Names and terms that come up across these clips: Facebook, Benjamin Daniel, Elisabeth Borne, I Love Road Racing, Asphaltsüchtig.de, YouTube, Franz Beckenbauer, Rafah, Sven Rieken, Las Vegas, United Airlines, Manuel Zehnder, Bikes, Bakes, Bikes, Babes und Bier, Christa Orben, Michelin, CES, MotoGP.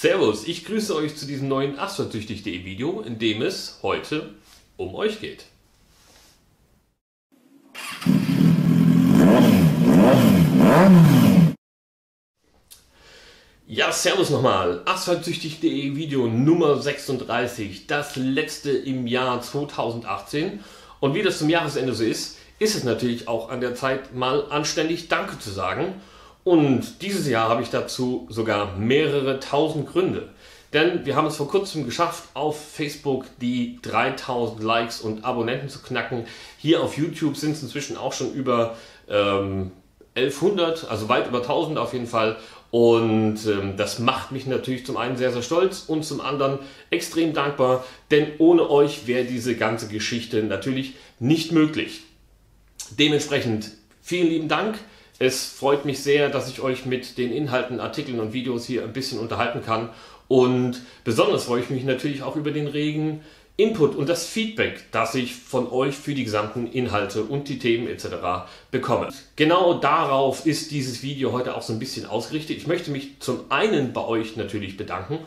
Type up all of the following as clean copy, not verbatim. Servus, ich grüße euch zu diesem neuen Asphaltsüchtig.de Video, in dem es heute um euch geht. Ja, servus nochmal, Asphaltsüchtig.de Video Nummer 36, das letzte im Jahr 2018. Und wie das zum Jahresende so ist, ist es natürlich auch an der Zeit, mal anständig Danke zu sagen. Und dieses Jahr habe ich dazu sogar mehrere tausend Gründe. Denn wir haben es vor kurzem geschafft, auf Facebook die 3000 Likes und Abonnenten zu knacken. Hier auf YouTube sind es inzwischen auch schon über 1100, also weit über 1000 auf jeden Fall. Und das macht mich natürlich zum einen sehr, sehr stolz und zum anderen extrem dankbar. Denn ohne euch wäre diese ganze Geschichte natürlich nicht möglich. Dementsprechend vielen lieben Dank. Es freut mich sehr, dass ich euch mit den Inhalten, Artikeln und Videos hier ein bisschen unterhalten kann. Und besonders freue ich mich natürlich auch über den regen Input und das Feedback, das ich von euch für die gesamten Inhalte und die Themen etc. bekomme. Genau darauf ist dieses Video heute auch so ein bisschen ausgerichtet. Ich möchte mich zum einen bei euch natürlich bedanken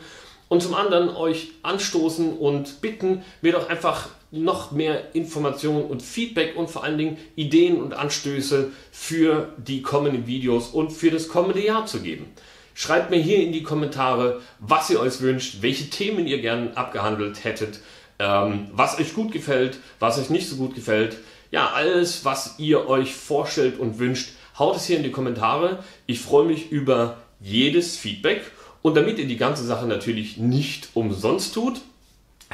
und zum anderen euch anstoßen und bitten, mir doch einfach noch mehr Informationen und Feedback und vor allen Dingen Ideen und Anstöße für die kommenden Videos und für das kommende Jahr zu geben. Schreibt mir hier in die Kommentare, was ihr euch wünscht, welche Themen ihr gerne abgehandelt hättet, was euch gut gefällt, was euch nicht so gut gefällt. Ja, alles, was ihr euch vorstellt und wünscht, haut es hier in die Kommentare. Ich freue mich über jedes Feedback. Und damit ihr die ganze Sache natürlich nicht umsonst tut,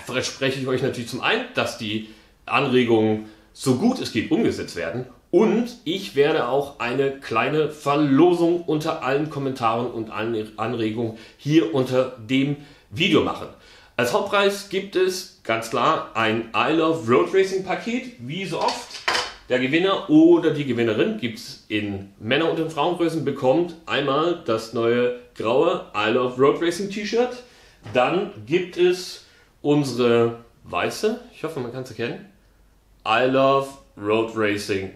verspreche ich euch natürlich zum einen, dass die Anregungen so gut es geht umgesetzt werden, und ich werde auch eine kleine Verlosung unter allen Kommentaren und allen Anregungen hier unter dem Video machen. Als Hauptpreis gibt es ganz klar ein I Love Road Racing Paket, wie so oft. Der Gewinner oder die Gewinnerin gibt es in Männer- und in Frauengrößen, bekommt einmal das neue graue I Love Road Racing T-Shirt, dann gibt es unsere weiße, ich hoffe man kann es erkennen, I Love Road Racing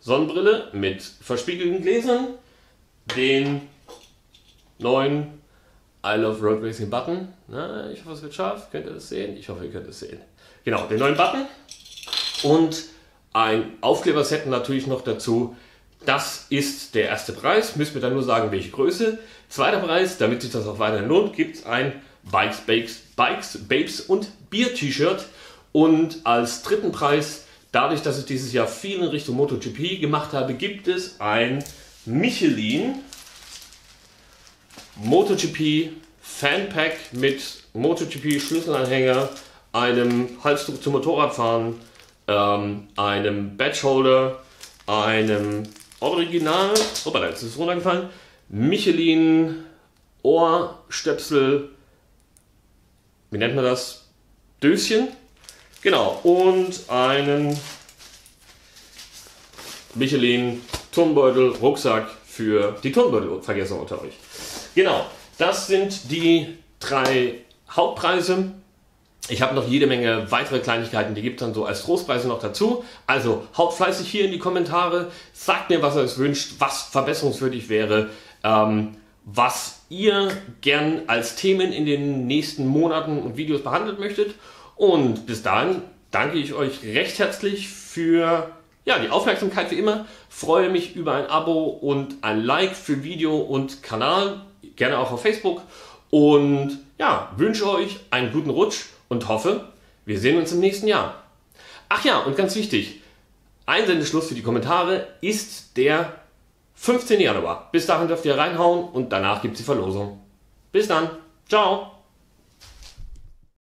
Sonnenbrille mit verspiegelten Gläsern, den neuen I Love Road Racing Button, na, ich hoffe es wird scharf, könnt ihr das sehen? Ich hoffe ihr könnt es sehen. Genau, den neuen Button und ein Aufkleberset natürlich noch dazu. Das ist der erste Preis, müssen wir dann nur sagen welche Größe. Zweiter Preis, damit sich das auch weiterhin lohnt, gibt es ein Bikes, Babes und Bier T-Shirt. Und als dritten Preis, dadurch, dass ich dieses Jahr viel in Richtung MotoGP gemacht habe, gibt es ein Michelin MotoGP Fanpack mit MotoGP Schlüsselanhänger, einem Halstuch zum Motorradfahren, einem Badgeholder, einem Original, hoppala, jetzt ist es runtergefallen, Michelin Ohrstöpsel, wie nennt man das? Döschen. Genau. Und einen Michelin Turnbeutel, Rucksack für die Turnbeutelvergesser unter euch. Genau. Das sind die drei Hauptpreise. Ich habe noch jede Menge weitere Kleinigkeiten, die gibt es dann so als Trostpreise noch dazu. Also haut fleißig hier in die Kommentare. Sagt mir, was ihr euch wünscht, was verbesserungswürdig wäre. Was ihr gern als Themen in den nächsten Monaten und Videos behandelt möchtet. Und bis dahin danke ich euch recht herzlich für ja, die Aufmerksamkeit wie immer. Freue mich über ein Abo und ein Like für Video und Kanal, gerne auch auf Facebook. Und ja, wünsche euch einen guten Rutsch und hoffe, wir sehen uns im nächsten Jahr. Ach ja, und ganz wichtig, Einsendeschluss für die Kommentare ist der 15. Januar. Bis dahin dürft ihr reinhauen und danach gibt es die Verlosung. Bis dann. Ciao.